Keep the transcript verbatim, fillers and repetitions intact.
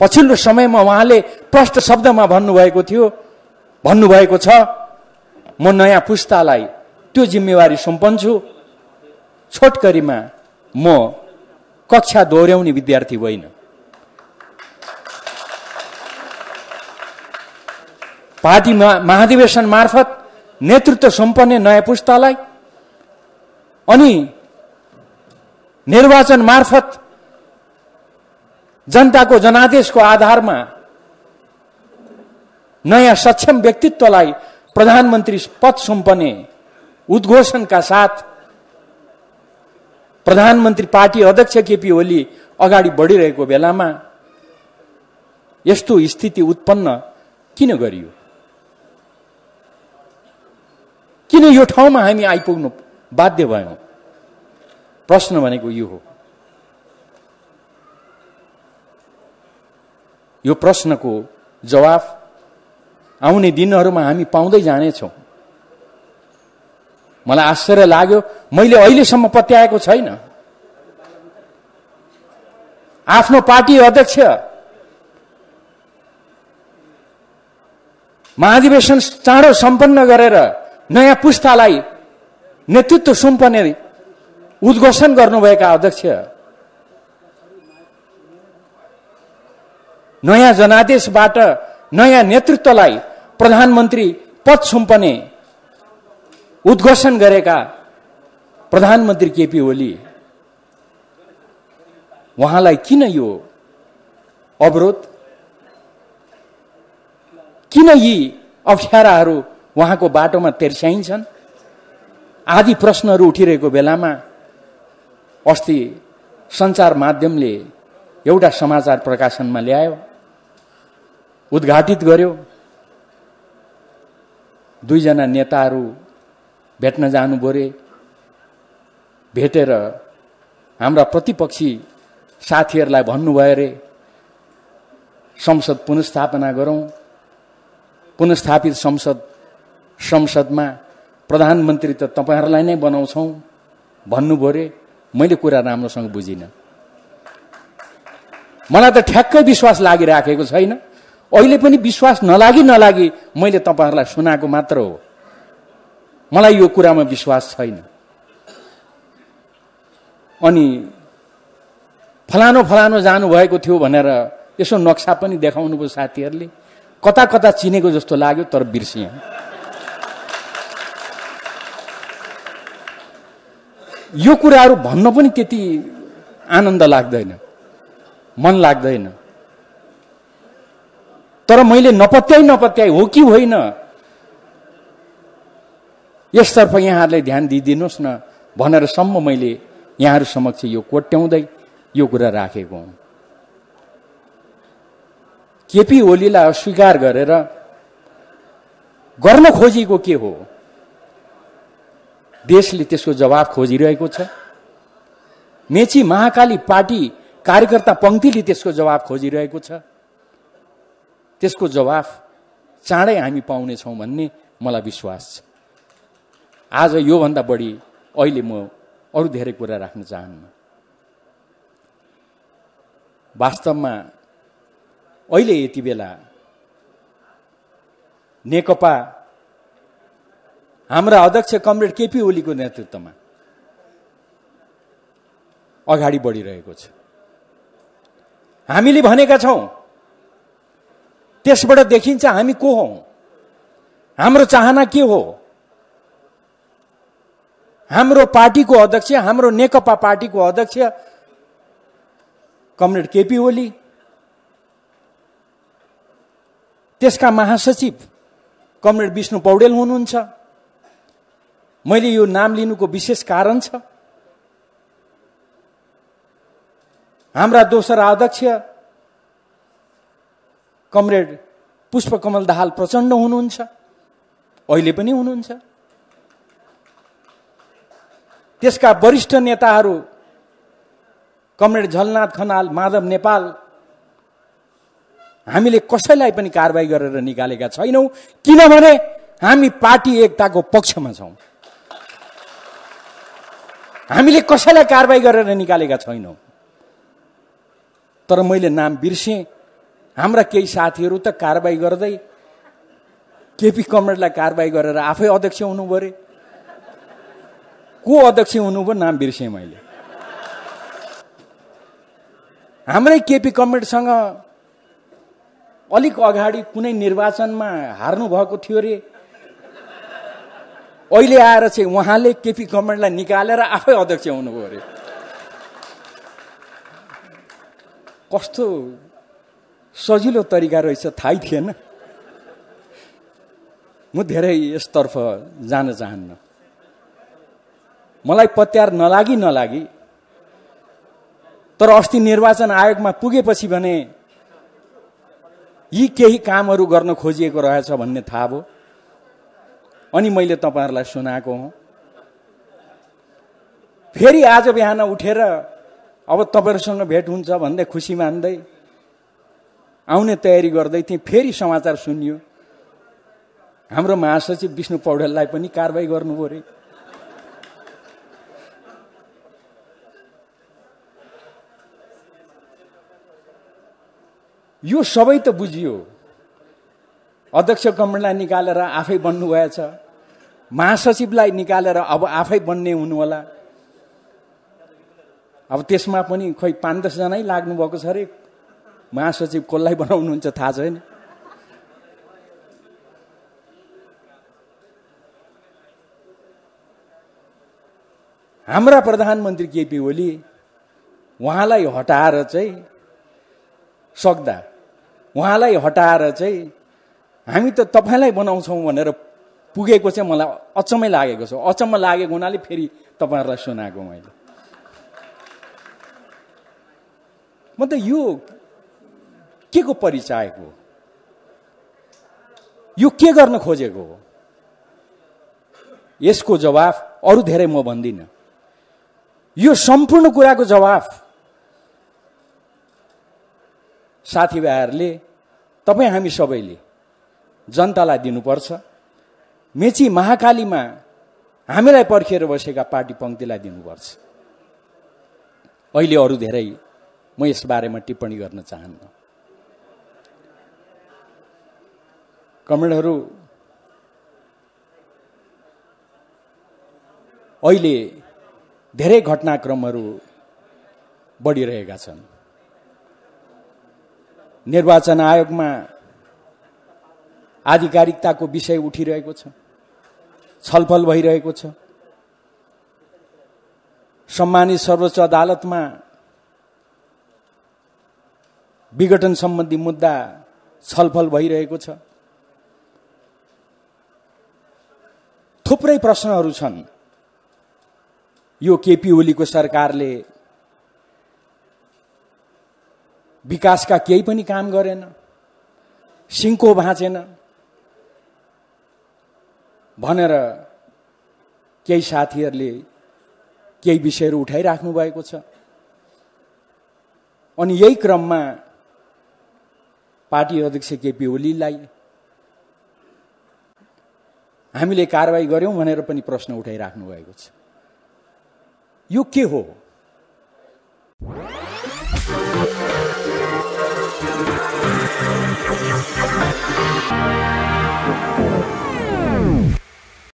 पछिल्लो समयमा उहाँले प्रष्ट शब्दमा भन्नुभएको थियो, भन्नुभएको छ म नयाँ पुस्तालाई त्यो जिम्मेवारी सुम्पन्छु, छोटकरीमा म कक्षा दोहोर्याउने विद्यार्थी होइन। पार्टी महाधिवेशन मार्फत नेतृत्व सम्पन्न नयाँ पुस्तालाई अनि निर्वाचन मार्फत जनताको जनादेशको आधारमा नयाँ सक्षम व्यक्तित्वलाई प्रधानमन्त्री पद सम्पन्न उद्घोषणका साथ प्रधानमन्त्री पार्टी अध्यक्ष केपी ओली अगाडि बढिरहेको बेलामा यस्तो स्थिति उत्पन्न किन गरियो? किन यो ठाउँमा हामी आइपुग्नु बाध्य भयौं? प्रश्न भनेको यो हो। यो प्रश्नको जवाफ आउने दिनहरुमा हामी पाउँदै जाने छौं। मलाई आश्चर्य लाग्यो, मैले अहिलेसम्म पत्याएको छैन। आफ्नो पार्टी अध्यक्ष महाधिवेशन चाँडो सम्पन्न गरेर नयाँ पुस्तालाई नेतृत्व सुम्पने उद्घोषण गर्नुभएका अध्यक्ष नयाँ जनादेशबाट नयाँ नेतृत्वलाई प्रधानमन्त्री पद सुम्पने उद्घोषण गरेका प्रधानमन्त्री केपी ओली, उहाँलाई किन यो अवरोध, किन यी अप्ठ्याराहरू वहाँको बाटोमा तेर्स्याइन्छन्? आदि प्रश्नहरू उठिरहेको बेलामा अस्ति सञ्चार माध्यमले एउटा समाचार प्रकाशनमा ल्यायो, उद्घाटित गर्यो, दुईजना नेताहरू भेट्न जानुभयो रे। भेटेर हाम्रा प्रतिपक्षी साथीहरूलाई भन्नुभयो रे संसद पुनर्स्थापना गरौं, पुनर्स्थापित संसद संसदमा प्रधानमन्त्री त तपाईहरुलाई नै बनाउँछौ भन्नुभयो रे। मैले कुरा राम्रोसँग बुझिनँ। मलाई त ठ्याक्कै विश्वास लागिराखेको छैन। अहिले पनि विश्वास नलागी नलागी मैले तपाईहरुलाई सुनाएको मात्र हो। मलाई यो कुरामा विश्वास छैन। अनि फलानो फलानो जानु भएको थियो भनेर यसो नक्सा पनि देखाउनु भयो साथीहरुले, कता कता चिनेको जस्तो लाग्यो तर बिर्सिएँ। यो कुराहरू भन्न पनि त्यति आनन्द लाग्दैन, मन लाग्दैन। तर मैले नपत्याइ नपत्याइ हो कि होइन यसतर्फ यहाँहरूले ध्यान दिदिनुस् न भनेर सम्म मैले यहाँहरू समक्ष यो कोट्याउँदै यो कुरा राखेको हुँ। केपी ओलीलाई अस्वीकार गरेर गर्न खोजेको के हो? देशले त्यसको जवाब खोजिरहेको छ। मेची महाकाली पार्टी कार्यकर्ता पंक्तिले त्यसको जवाब खोजिरहेको छ। त्यसको जवाब चाँडै हामी पाउने छौं भन्ने मलाई विश्वास छ। आज यो भन्दा बढी अहिले म अरु धेरै कुरा राख्न चाहन्न। वास्तवमा अहिले यति बेला नेकपा हाम्रा अध्यक्ष कमरेड केपी ओलीको नेतृत्वमा अगाडि बढिरहेको छ। हामीले भनेका छौं त्यसबाट देखिन्छ हामी को हौं, हाम्रो चाहना के हो। हाम्रो पार्टीको अध्यक्ष, हाम्रो नेकपा पार्टीको अध्यक्ष कमरेड केपी ओली, त्यसका महासचिव कमरेड विष्णु पौडेल हुनुहुन्छ। मैले यो नाम लिनुको विशेष कारण छ, हाम्रा दोस्रा अध्यक्ष कमरेड पुष्प कमल दाहाल प्रचण्ड हुनुहुन्छ, अहिले पनि हुनुहुन्छ। त्यसका वरिष्ठ नेताहरू कमरेड झलनाथ खनाल, माधव नेपाल, हामीले कसैलाई पनि कारबाही गरेर निकालेका छैनौं, किनभने हामी पार्टी एकताको पक्षमा छौं। हामीले कसैलाई कारबाही गरेर निकालेका छैनौं। तर मैले नाम बिर्सेँ, हाम्रा केही साथीहरु त कारबाही गर्दै केपी कमरेडलाई कारबाही गरेर आफै अध्यक्ष हुनु भरे। को अध्यक्ष हुनु भयो नाम बिर्से मैले। हाम्रै केपी कमरेडसँग अलिक अगाडि कुनै निर्वाचनमा हार्नु भएको थियो रे। अहिले आएर चाहिँ उहाँले केपी कमरेडलाई निकालेर आफै अध्यक्ष हुनु भयो रे। कस्तो सजिलो तरिका रहेछ थाहै थिएन। म धेरै यसतर्फ जान चाहन्न। मलाई पत्यार नलागी नलागी तर अस्ति निर्वाचन आयोगमा पुगेपछि भने यी केही कामहरु गर्न खोजिएको रहेछ भन्ने थाहा भयो। अनि मैले तपाईहरुलाई सुनाएको हो। फेरि आज बिहान उठेर अब तपाईहरुसँग भेट हुन्छ भन्दै खुशी मान्दै आउने तयारी गर्दै थिए। फेरि समाचार सुनियो हाम्रो महासचिव विष्णु पौडेललाई पनि कारबाही गर्नु भयो रे। यो सबै त बुझियो। अध्यक्ष कमरेडलाई निकालेर आफै बन्नु भएछ, महासचिवलाई निकालेर अब आफै बन्ने हुनु होला। अब त्यसमा पनि खै पाँच दस जनै लाग्नु भएको छ रे। महासचिव कसलाई बनाउनुहुन्छ थाहा छैन। हाम्रा प्रधानमन्त्री केपी ओली उहाँलाई हटाएर चाहिँ सक्दा उहाँलाई हटाएर चाहिँ हामी त तपाईलाई बनाउँछौं भनेर पुगेको चाहिँ मलाई अचम्मै लागेको छ। अचम्म लागेको हुनाले फेरि तपाईहरुलाई सुनाएको मैले। म त यो के को परिचायको, यो के गर्न खोजेको हो, यसको जवाफ अरु धेरै म भन्दिन। यो सम्पूर्ण कुराको जवाफ साथीभाइहरुले तपाई हामी सबैले जनतालाई दिनुपर्छ। मेची महाकालीमा हामीलाई पर्खेर बसेका पार्टी पंक्तिलाई दिनुपर्छ। अहिले अरु धेरै म यस बारेमा टिप्पणी गर्न चाहन्न। कमेन्टहरु अहिले धेरै घटनाक्रमहरु बढिरहेका छन्। निर्वाचन आयोगमा आधिकारिकताको विषय उठिरहेको छ, छलफल भइरहेको छ। सम्मानित सर्वोच्च अदालतमा विघटन सम्बन्धी मुद्दा छलफल भइरहेको छ। थुप्रै प्रश्नहरू छन्। यो केपी ओलीको सरकारले विकासका केही पनि काम गरेन, सिंको भाँचेन भनेर केही साथीहरुले केही विषयहरु उठाइराख्नु भएको छ। अनि यही क्रममा पार्टी अध्यक्ष केपी ओलीलाई हामीले कारबाही गर्यौं भनेर पनि प्रश्न उठाइराख्नु भएको छ। यो के हो? We'll be right back.